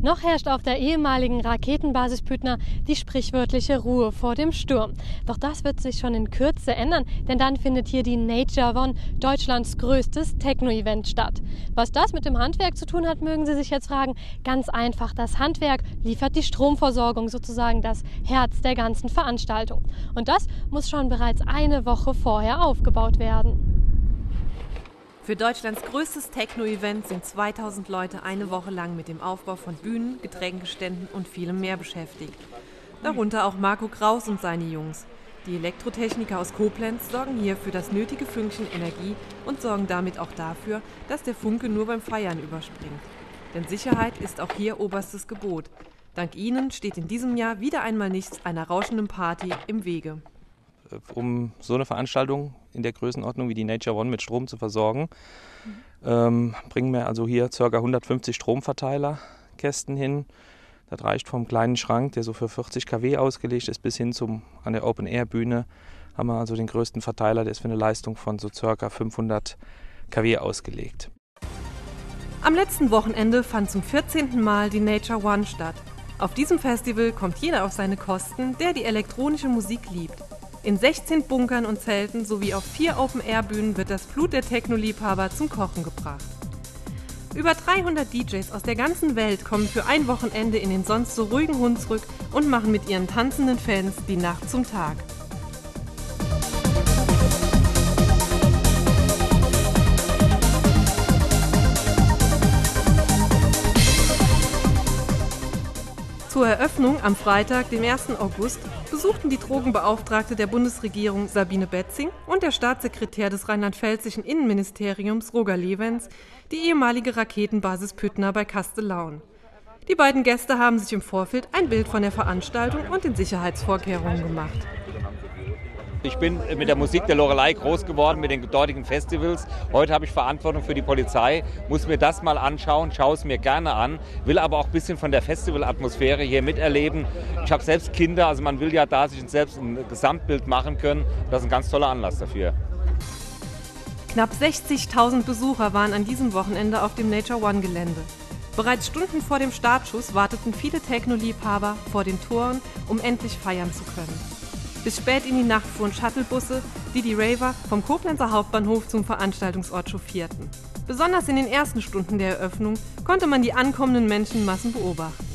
Noch herrscht auf der ehemaligen Raketenbasis Püttner die sprichwörtliche Ruhe vor dem Sturm. Doch das wird sich schon in Kürze ändern, denn dann findet hier die Nature One, Deutschlands größtes Techno-Event, statt. Was das mit dem Handwerk zu tun hat, mögen Sie sich jetzt fragen. Ganz einfach, das Handwerk liefert die Stromversorgung, sozusagen das Herz der ganzen Veranstaltung. Und das muss schon bereits eine Woche vorher aufgebaut werden. Für Deutschlands größtes Techno-Event sind 2000 Leute eine Woche lang mit dem Aufbau von Bühnen, Getränkeständen und vielem mehr beschäftigt. Darunter auch Marco Kraus und seine Jungs. Die Elektrotechniker aus Koblenz sorgen hier für das nötige Fünkchen Energie und sorgen damit auch dafür, dass der Funke nur beim Feiern überspringt. Denn Sicherheit ist auch hier oberstes Gebot. Dank ihnen steht in diesem Jahr wieder einmal nichts einer rauschenden Party im Wege. Um so eine Veranstaltung in der Größenordnung wie die Nature One mit Strom zu versorgen, bringen wir also hier ca. 150 Stromverteilerkästen hin. Das reicht vom kleinen Schrank, der so für 40 kW ausgelegt ist, bis hin an der Open-Air-Bühne haben wir also den größten Verteiler, der ist für eine Leistung von so ca. 500 kW ausgelegt. Am letzten Wochenende fand zum 14. Mal die Nature One statt. Auf diesem Festival kommt jeder auf seine Kosten, der die elektronische Musik liebt. In 16 Bunkern und Zelten sowie auf 4 Open-Air-Bühnen wird das Blut der Techno-Liebhaber zum Kochen gebracht. Über 300 DJs aus der ganzen Welt kommen für ein Wochenende in den sonst so ruhigen Hunsrück und machen mit ihren tanzenden Fans die Nacht zum Tag. Zur Eröffnung am Freitag, dem 1. August, besuchten die Drogenbeauftragte der Bundesregierung Sabine Bätzing und der Staatssekretär des rheinland-pfälzischen Innenministeriums Roger Lewentz die ehemalige Raketenbasis Püttner bei Kastellaun. Die beiden Gäste haben sich im Vorfeld ein Bild von der Veranstaltung und den Sicherheitsvorkehrungen gemacht. Ich bin mit der Musik der Lorelei groß geworden, mit den dortigen Festivals. Heute habe ich Verantwortung für die Polizei, muss mir das mal anschauen, schaue es mir gerne an, will aber auch ein bisschen von der Festivalatmosphäre hier miterleben. Ich habe selbst Kinder, also man will ja da sich selbst ein Gesamtbild machen können. Das ist ein ganz toller Anlass dafür. Knapp 60.000 Besucher waren an diesem Wochenende auf dem Nature One-Gelände. Bereits Stunden vor dem Startschuss warteten viele Techno-Liebhaber vor den Toren, um endlich feiern zu können. Bis spät in die Nacht fuhren Shuttlebusse, die die Raver vom Koblenzer Hauptbahnhof zum Veranstaltungsort chauffierten. Besonders in den ersten Stunden der Eröffnung konnte man die ankommenden Menschenmassen beobachten.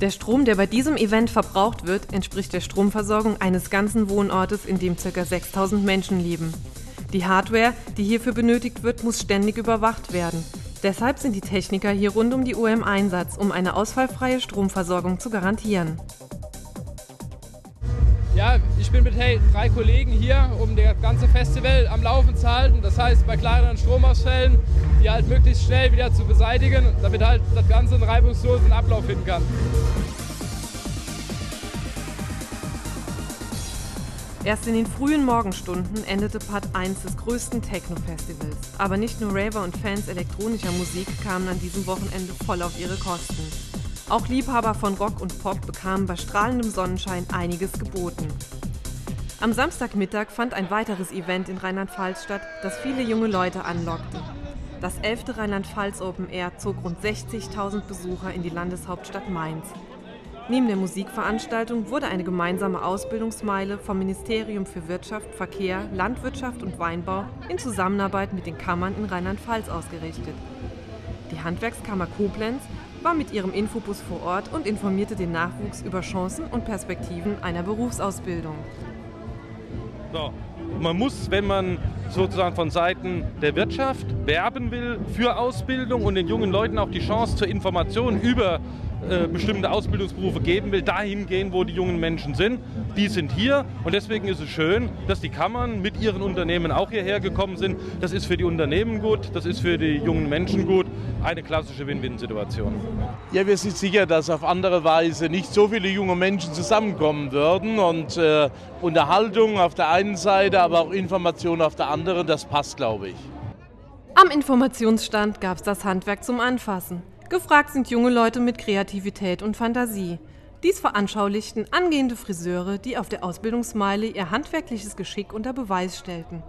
Der Strom, der bei diesem Event verbraucht wird, entspricht der Stromversorgung eines ganzen Wohnortes, in dem ca. 6000 Menschen leben. Die Hardware, die hierfür benötigt wird, muss ständig überwacht werden. Deshalb sind die Techniker hier rund um die Uhr im Einsatz, um eine ausfallfreie Stromversorgung zu garantieren. Ja, ich bin mit drei Kollegen hier, um das ganze Festival am Laufen zu halten. Das heißt, bei kleineren Stromausfällen, die halt möglichst schnell wieder zu beseitigen, damit halt das Ganze einen reibungslosen Ablauf finden kann. Erst in den frühen Morgenstunden endete Part 1 des größten Techno-Festivals. Aber nicht nur Raver und Fans elektronischer Musik kamen an diesem Wochenende voll auf ihre Kosten. Auch Liebhaber von Rock und Pop bekamen bei strahlendem Sonnenschein einiges geboten. Am Samstagmittag fand ein weiteres Event in Rheinland-Pfalz statt, das viele junge Leute anlockte. Das 11. Rheinland-Pfalz Open Air zog rund 60.000 Besucher in die Landeshauptstadt Mainz. Neben der Musikveranstaltung wurde eine gemeinsame Ausbildungsmeile vom Ministerium für Wirtschaft, Verkehr, Landwirtschaft und Weinbau in Zusammenarbeit mit den Kammern in Rheinland-Pfalz ausgerichtet. Die Handwerkskammer Koblenz war mit ihrem Infobus vor Ort und informierte den Nachwuchs über Chancen und Perspektiven einer Berufsausbildung. So. Man muss, wenn man sozusagen von Seiten der Wirtschaft werben will für Ausbildung und den jungen Leuten auch die Chance zur Information über bestimmte Ausbildungsberufe geben will, dahin gehen, wo die jungen Menschen sind. Die sind hier und deswegen ist es schön, dass die Kammern mit ihren Unternehmen auch hierher gekommen sind. Das ist für die Unternehmen gut, das ist für die jungen Menschen gut. Eine klassische Win-Win-Situation. Ja, wir sind sicher, dass auf andere Weise nicht so viele junge Menschen zusammenkommen würden und Unterhaltung auf der einen Seite, aber auch Information auf der anderen, das passt, glaube ich. Am Informationsstand gab es das Handwerk zum Anfassen. Gefragt sind junge Leute mit Kreativität und Fantasie. Dies veranschaulichten angehende Friseure, die auf der Ausbildungsmeile ihr handwerkliches Geschick unter Beweis stellten.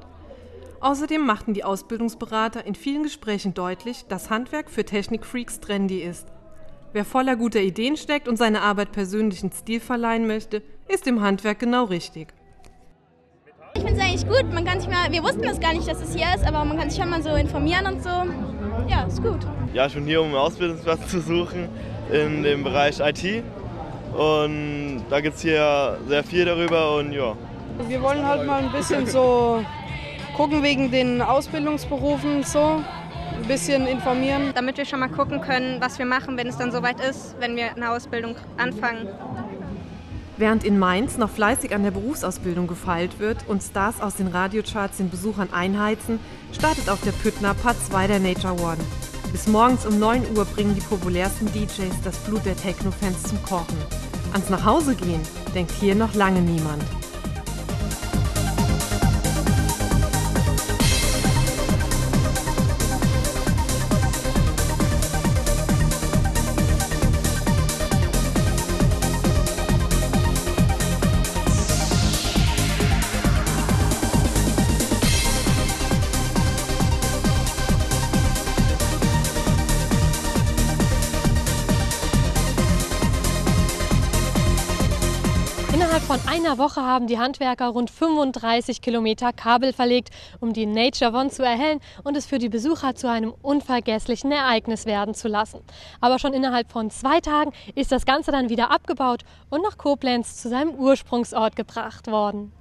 Außerdem machten die Ausbildungsberater in vielen Gesprächen deutlich, dass Handwerk für Technikfreaks trendy ist. Wer voller guter Ideen steckt und seiner Arbeit persönlichen Stil verleihen möchte, ist im Handwerk genau richtig. Ich finde es eigentlich gut. Man kann sich mal, wir wussten das gar nicht, dass es hier ist, aber man kann sich schon mal so informieren und so. Ja, ist gut. Ja, ich bin hier, um einen Ausbildungsplatz zu suchen in dem Bereich IT. Und da gibt es hier sehr viel darüber und ja. Wir wollen halt mal ein bisschen so gucken wegen den Ausbildungsberufen so, ein bisschen informieren. Damit wir schon mal gucken können, was wir machen, wenn es dann soweit ist, wenn wir eine Ausbildung anfangen. Während in Mainz noch fleißig an der Berufsausbildung gefeilt wird und Stars aus den Radiocharts den Besuchern einheizen, startet auf der Püttner Part 2 der Nature One. Bis morgens um 9 Uhr bringen die populärsten DJs das Blut der Techno-Fans zum Kochen. Ans Nachhausegehen denkt hier noch lange niemand. Innerhalb von einer Woche haben die Handwerker rund 35 Kilometer Kabel verlegt, um die Nature One zu erhellen und es für die Besucher zu einem unvergesslichen Ereignis werden zu lassen. Aber schon innerhalb von 2 Tagen ist das Ganze dann wieder abgebaut und nach Koblenz zu seinem Ursprungsort gebracht worden.